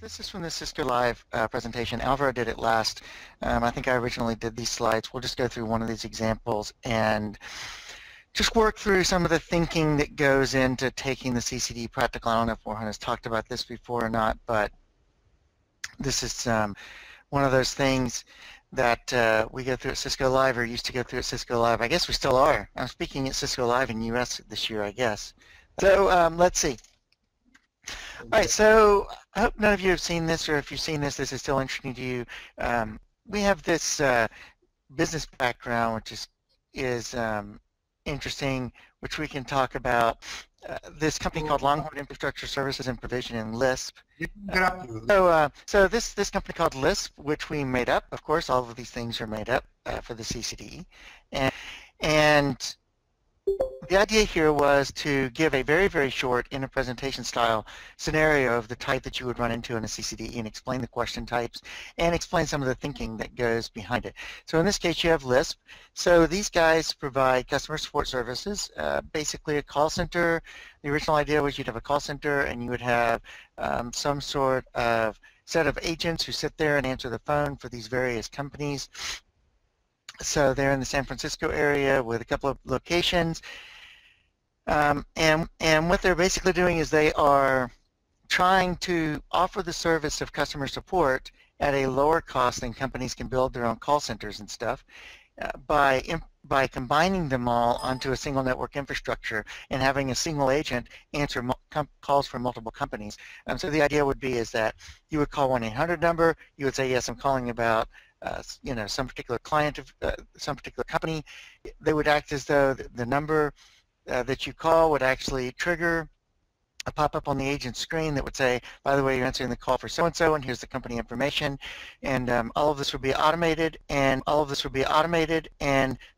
This is from the Cisco Live presentation. Alvaro did it last. I think I originally did these slides. We'll just go through one of these examples and just work through some of the thinking that goes into taking the CCDE practical. I don't know if Orhan has talked about this before or not, but this is one of those things that we go through at Cisco Live, or used to go through at Cisco Live. I guess we still are. I'm speaking at Cisco Live in US this year, I guess. So let's see. All right, so I hope none of you have seen this, or if you've seen this, this is still interesting to you. We have this business background, which is interesting, which we can talk about. This company called Longhorn Infrastructure Services and Provision in LISP. So this company called LISP, which we made up, of course, all of these things are made up for the CCDE. And the idea here was to give a very, very short, in a presentation style, scenario of the type that you would run into in a CCDE and explain the question types and explain some of the thinking that goes behind it. So in this case, you have LISP. So these guys provide customer support services, basically a call center. The original idea was you'd have a call center and you would have some sort of set of agents who sit there and answer the phone for these various companies. So they're in the San Francisco area with a couple of locations. And what they're basically doing is they are trying to offer the service of customer support at a lower cost than companies can build their own call centers and stuff by combining them all onto a single network infrastructure and having a single agent answer calls from multiple companies. So the idea would be is that you would call 1-800 number, you would say, yes, I'm calling about you know, some particular client of some particular company. They would act as though the number that you call would actually trigger a pop-up on the agent screen that would say, by the way, you're answering the call for so-and-so, and here's the company information. And all of this would be automated, and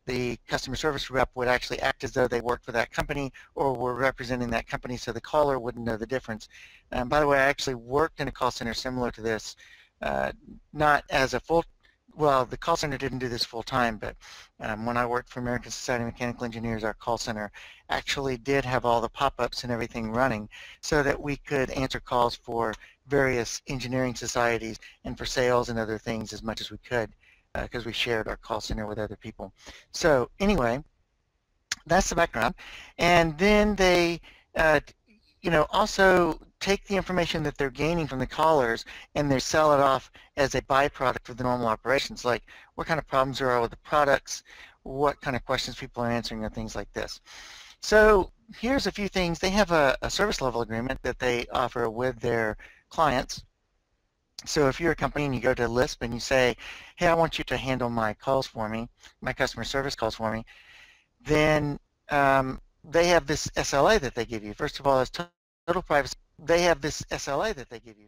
the customer service rep would actually act as though they worked for that company or were representing that company, so the caller wouldn't know the difference. By the way, I actually worked in a call center similar to this, not as a full. Well, the call center didn't do this full time, but when I worked for American Society of Mechanical Engineers, our call center actually did have all the pop-ups and everything running so that we could answer calls for various engineering societies and for sales and other things as much as we could, because we shared our call center with other people. So anyway, that's the background. And then they you know, also take the information that they're gaining from the callers and they sell it off as a byproduct of the normal operations, like what kind of problems there are with the products, what kind of questions people are answering, and things like this. So here's a few things. They have a service level agreement that they offer with their clients. So if you're a company and you go to LISP and you say, hey, I want you to handle my calls for me, my customer service calls for me, then they have this SLA that they give you. First of all, it's total privacy. They have this SLA that they give you.